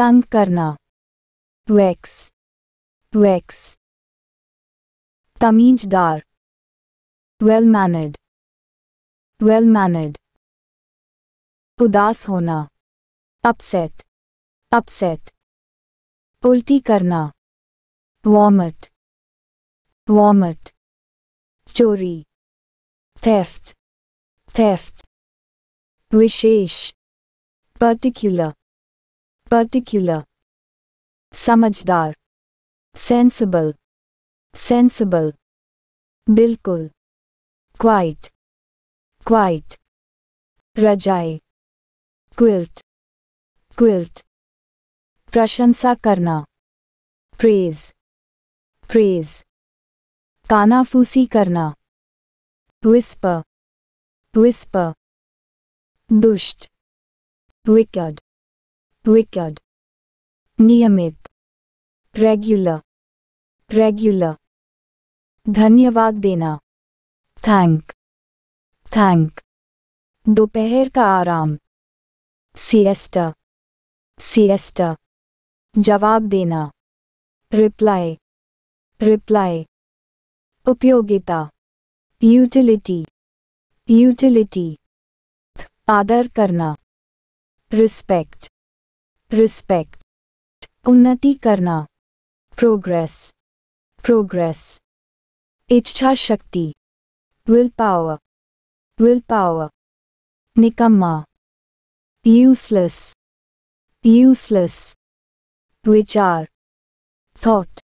तंग करना, wax wax, तमीजदार, वेल मैनर्ड वेल मैनर्ड, उदास होना, अपसेट अपसेट, उल्टी करना, वॉमिट वॉमिट, चोरी, थेफ्ट थेफ्ट, विशेष, पर्टिकुलर पर्टिकुलर, समझदार, सेंसिबल सेंसिबल, बिल्कुल, क्वाइट क्वाइट, रजाई, क्विल्ट क्विल्ट, प्रशंसा करना, प्रेज प्रेज, कानाफूसी करना, विस्पर विस्पर, दुष्ट, विकेड विकेड, नियमित, रेगुलर रेगुलर, धन्यवाद देना, थैंक थैंक, दोपहर का आराम, सिएस्टा सिएस्टा, जवाब देना, रिप्लाई रिप्लाई, उपयोगिता, यूटिलिटी यूटिलिटी, आदर करना, रिस्पेक्ट रिस्पेक्ट, उन्नति करना, प्रोग्रेस प्रोग्रेस, इच्छा शक्ति, विल पावर विल पावर, निकम्मा, यूजलेस यूजलेस, विचार, थॉट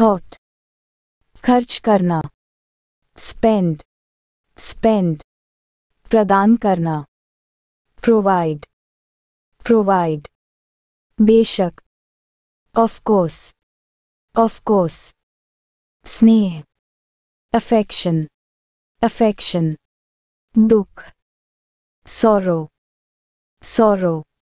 थॉट, खर्च करना, स्पेंड स्पेंड, प्रदान करना, प्रोवाइड प्रोवाइड, बेशक, ऑफ कोर्स, स्नेह, अफेक्शन अफेक्शन, दुख, सॉरो सॉरो।